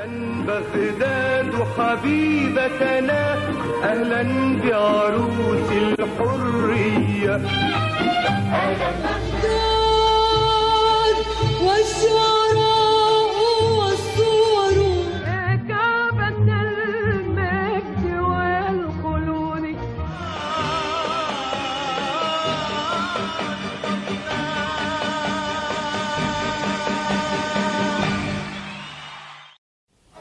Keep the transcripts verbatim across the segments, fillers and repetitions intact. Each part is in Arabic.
أهلا بغداد حبيبتنا، أهلا بعروس الحرية، أهلا بغداد والشعراء والصور، يا كعبة المجد والخلود.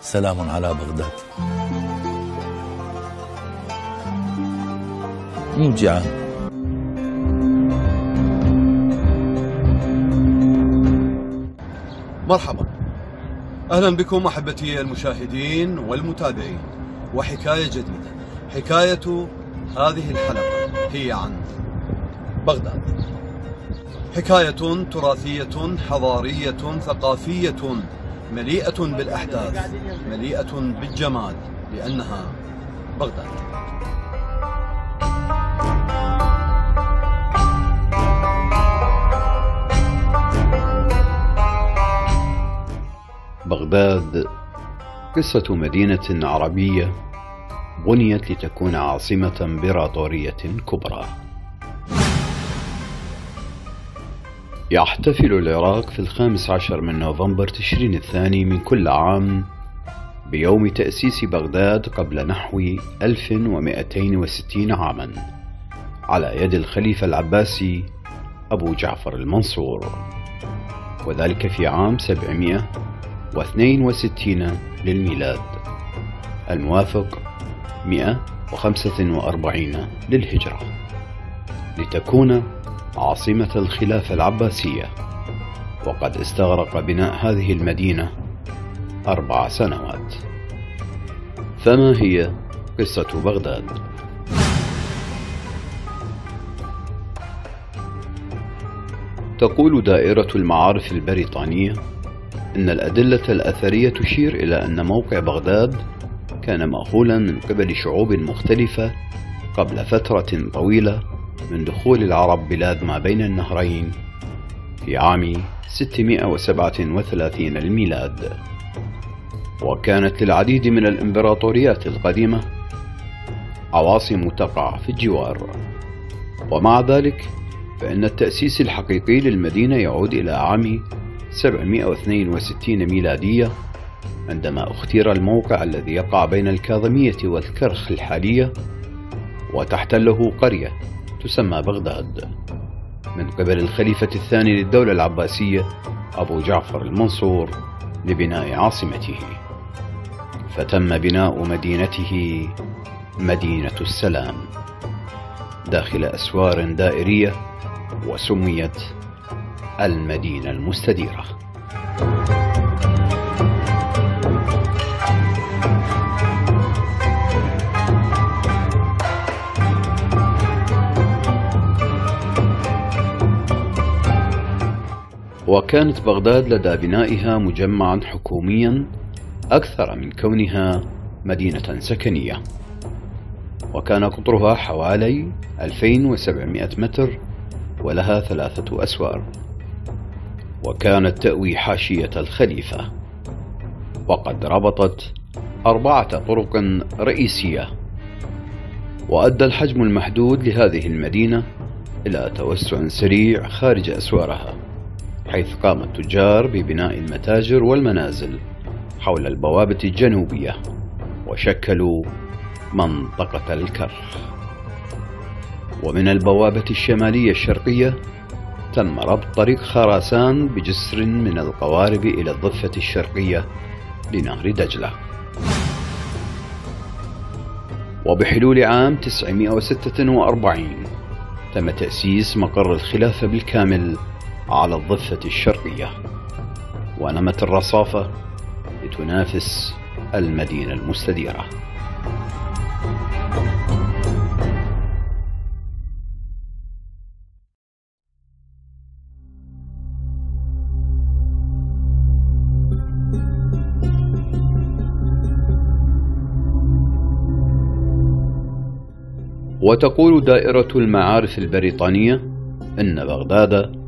سلام على بغداد. ممتعة مرحبا، أهلا بكم أحبتي المشاهدين والمتابعين. وحكاية جديدة، حكاية هذه الحلقة هي عن بغداد، حكاية تراثية حضارية ثقافية مليئة بالأحداث، مليئة بالجمال، لأنها بغداد. بغداد قصة مدينة عربية بنيت لتكون عاصمة إمبراطورية كبرى. يحتفل العراق في الخامس عشر من نوفمبر تشرين الثاني من كل عام بيوم تأسيس بغداد قبل نحو ألف ومئتين وستين عاما على يد الخليفة العباسي أبو جعفر المنصور، وذلك في عام سبعمئة واثنين وستين للميلاد، الموافق مئة وخمسة وأربعين للهجرة، لتكون عاصمة الخلافة العباسية. وقد استغرق بناء هذه المدينة أربع سنوات. فما هي قصة بغداد؟ تقول دائرة المعارف البريطانية إن الأدلة الأثرية تشير إلى أن موقع بغداد كان مأهولا من قبل شعوب مختلفة قبل فترة طويلة من دخول العرب بلاد ما بين النهرين في عام ستمئة وسبعة وثلاثين الميلاد. وكانت للعديد من الإمبراطوريات القديمة عواصم تقع في الجوار، ومع ذلك فإن التأسيس الحقيقي للمدينة يعود إلى عام سبعمئة واثنين وستين ميلادية، عندما اختير الموقع الذي يقع بين الكاظمية والكرخ الحالية وتحتله قرية تسمى بغداد من قبل الخليفة الثاني للدولة العباسية أبو جعفر المنصور لبناء عاصمته، فتم بناء مدينته مدينة السلام داخل أسوار دائرية، وسميت المدينة المستديرة. وكانت بغداد لدى بنائها مجمعا حكوميا أكثر من كونها مدينة سكنية، وكان قطرها حوالي ألفين وسبعمئة متر ولها ثلاثة أسوار، وكانت تأوي حاشية الخليفة، وقد ربطت أربعة طرق رئيسية. وأدى الحجم المحدود لهذه المدينة إلى توسع سريع خارج أسوارها، حيث قام التجار ببناء المتاجر والمنازل حول البوابة الجنوبية، وشكلوا منطقة الكرخ. ومن البوابة الشمالية الشرقية تم ربط طريق خراسان بجسر من القوارب إلى الضفة الشرقية لنهر دجلة. وبحلول عام تسعمئة وستة وأربعين تم تأسيس مقر الخلافة بالكامل على الضفة الشرقية، ونمت الرصافة لتنافس المدينة المستديرة. وتقول دائرة المعارف البريطانية إن بغداد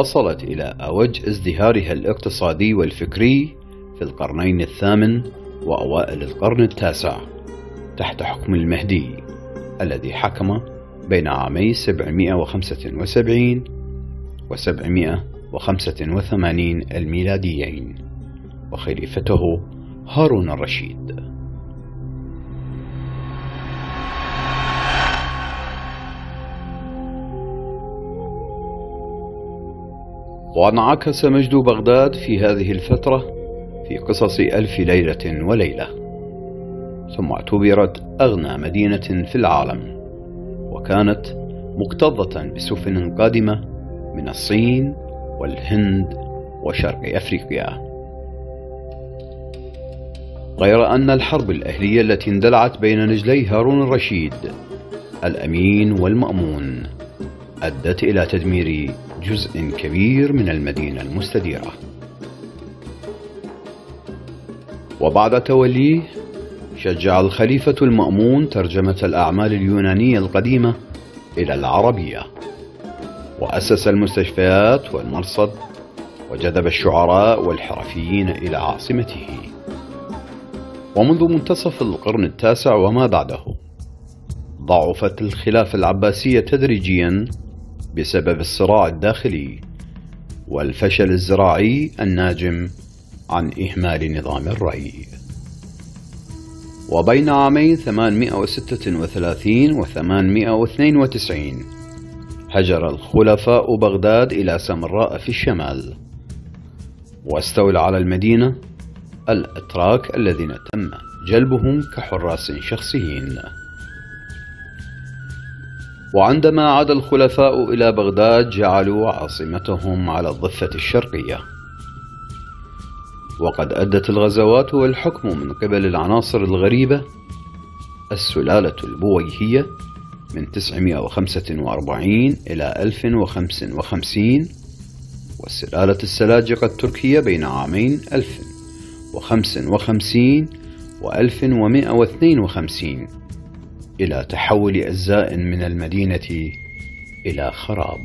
وصلت إلى أوج ازدهارها الاقتصادي والفكري في القرنين الثامن وأوائل القرن التاسع تحت حكم المهدي الذي حكم بين عامي سبعمائة وخمسة وسبعين وسبعمائة وخمسة وثمانين الميلاديين، وخليفته هارون الرشيد. وانعكس مجد بغداد في هذه الفترة في قصص ألف ليلة وليلة، ثم اعتبرت أغنى مدينة في العالم، وكانت مكتظة بسفن قادمة من الصين والهند وشرق أفريقيا. غير أن الحرب الأهلية التي اندلعت بين رجلي هارون الرشيد الأمين والمأمون أدت إلى تدمير جزء كبير من المدينة المستديرة. وبعد توليه شجع الخليفة المأمون ترجمة الأعمال اليونانية القديمة إلى العربية، وأسس المستشفيات والمرصد، وجذب الشعراء والحرفيين إلى عاصمته. ومنذ منتصف القرن التاسع وما بعده ضعفت الخلافة العباسية تدريجيا بسبب الصراع الداخلي والفشل الزراعي الناجم عن إهمال نظام الري. وبين عامي ثمانمائة وستة وثلاثين و ثمانمائة واثنين وتسعين هجر الخلفاء بغداد إلى سمراء في الشمال، واستولى على المدينة الأتراك الذين تم جلبهم كحراس شخصيين. وعندما عاد الخلفاء إلى بغداد جعلوا عاصمتهم على الضفة الشرقية، وقد أدت الغزوات والحكم من قبل العناصر الغريبة السلالة البويهية من تسعمائة وخمسة وأربعين إلى ألف وخمسة وخمسين، والسلالة السلاجقة التركية بين عامين ألف وخمسة وخمسين و ألف ومائة واثنين وخمسين إلى تحول أجزاء من المدينة إلى خراب.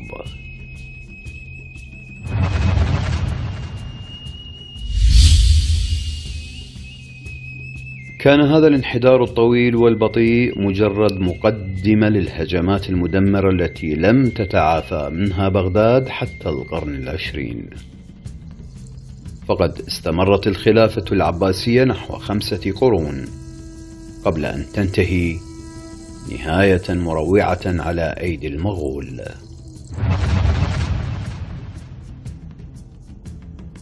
كان هذا الانحدار الطويل والبطيء مجرد مقدمة للهجمات المدمرة التي لم تتعافى منها بغداد حتى القرن العشرين. فقد استمرت الخلافة العباسية نحو خمسة قرون قبل أن تنتهي نهاية مروعة على أيدي المغول.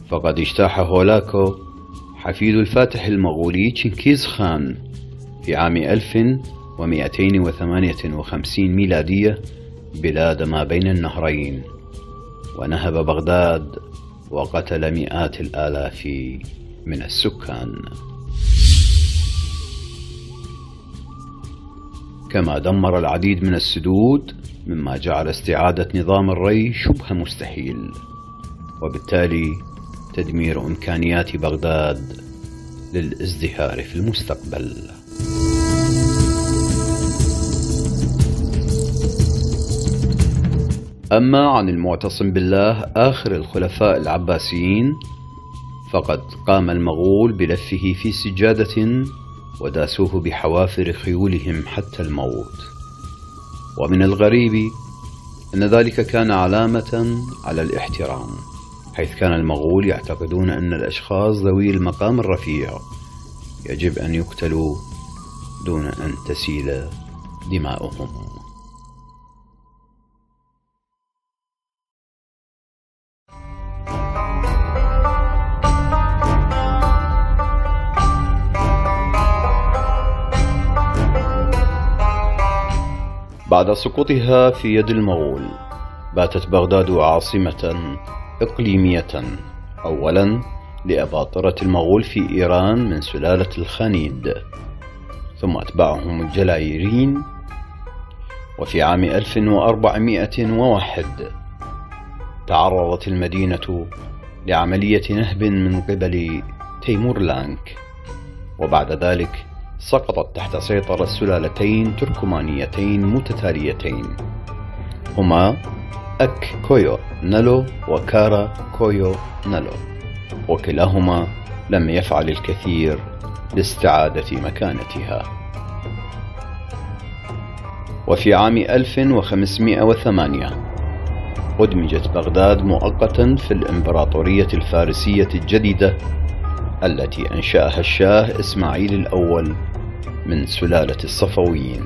فقد اجتاح هولاكو حفيد الفاتح المغولي جنكيز خان في عام ألف ومائتين وثمانية وخمسين ميلادية بلاد ما بين النهرين، ونهب بغداد وقتل مئات الآلاف من السكان، كما دمر العديد من السدود، مما جعل استعادة نظام الري شبه مستحيل، وبالتالي تدمير إمكانيات بغداد للازدهار في المستقبل. أما عن المعتصم بالله آخر الخلفاء العباسيين، فقد قام المغول بلفه في سجادة وداسوه بحوافر خيولهم حتى الموت. ومن الغريب أن ذلك كان علامة على الاحترام، حيث كان المغول يعتقدون أن الأشخاص ذوي المقام الرفيع يجب أن يقتلوا دون أن تسيل دماؤهم. بعد سقوطها في يد المغول باتت بغداد عاصمة إقليمية، أولا لأباطرة المغول في إيران من سلالة الخانيد، ثم أتبعهم الجلايريين، وفي عام ألف وأربعمائة وواحد تعرضت المدينة لعملية نهب من قبل تيمورلنك، وبعد ذلك سقطت تحت سيطرة سلالتين تركمانيتين متتاليتين هما أك كويو نلو وكارا كويو نلو، وكلاهما لم يفعل الكثير لاستعادة مكانتها. وفي عام ألف وخمسمائة وثمانية أدمجت بغداد مؤقتا في الإمبراطورية الفارسية الجديدة التي أنشأها الشاه إسماعيل الأول من سلالة الصفويين.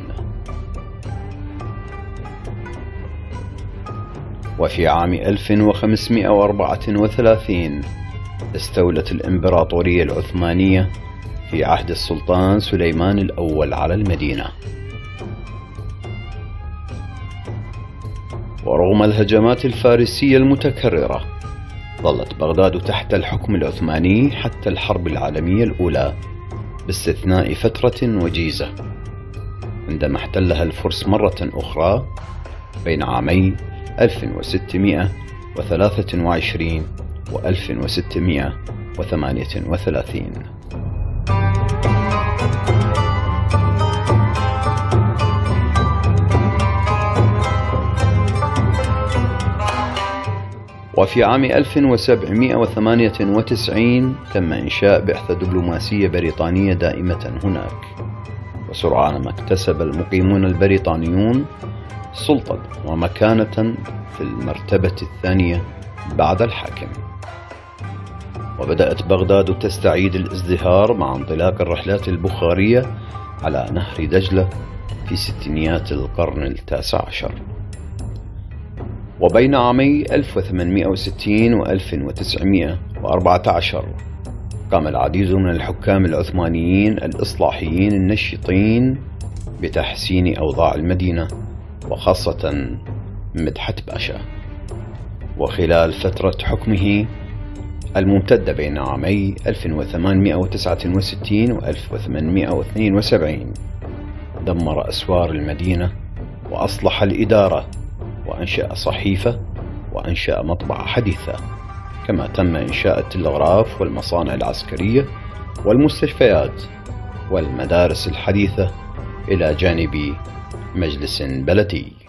وفي عام ألف وخمسمائة وأربعة وثلاثين استولت الإمبراطورية العثمانية في عهد السلطان سليمان الأول على المدينة. ورغم الهجمات الفارسية المتكررة ظلت بغداد تحت الحكم العثماني حتى الحرب العالمية الأولى، باستثناء فترة وجيزة عندما احتلها الفرس مرة أخرى بين عامي ألف وستمائة وثلاثة وعشرين و ألف وستمائة وثمانية وثلاثين. وفي عام ألف وسبعمائة وثمانية وتسعين تم إنشاء بعثة دبلوماسية بريطانية دائمة هناك، وسرعان ما اكتسب المقيمون البريطانيون سلطة ومكانة في المرتبة الثانية بعد الحاكم. وبدأت بغداد تستعيد الازدهار مع انطلاق الرحلات البخارية على نهر دجلة في ستينيات القرن التاسع عشر. وبين عامي ألف وثمانمائة وستين و ألف وتسعمائة وأربعة عشر قام العديد من الحكام العثمانيين الإصلاحيين النشطين بتحسين أوضاع المدينة، وخاصة مدحت باشا. وخلال فترة حكمه الممتدة بين عامي ألف وثمانمائة وتسعة وستين و ألف وثمانمائة واثنين وسبعين دمر أسوار المدينة وأصلح الإدارة، وأنشأ صحيفة، وأنشأ مطبعة حديثة، كما تم إنشاء التلغراف والمصانع العسكرية والمستشفيات والمدارس الحديثة إلى جانب مجلس بلدي.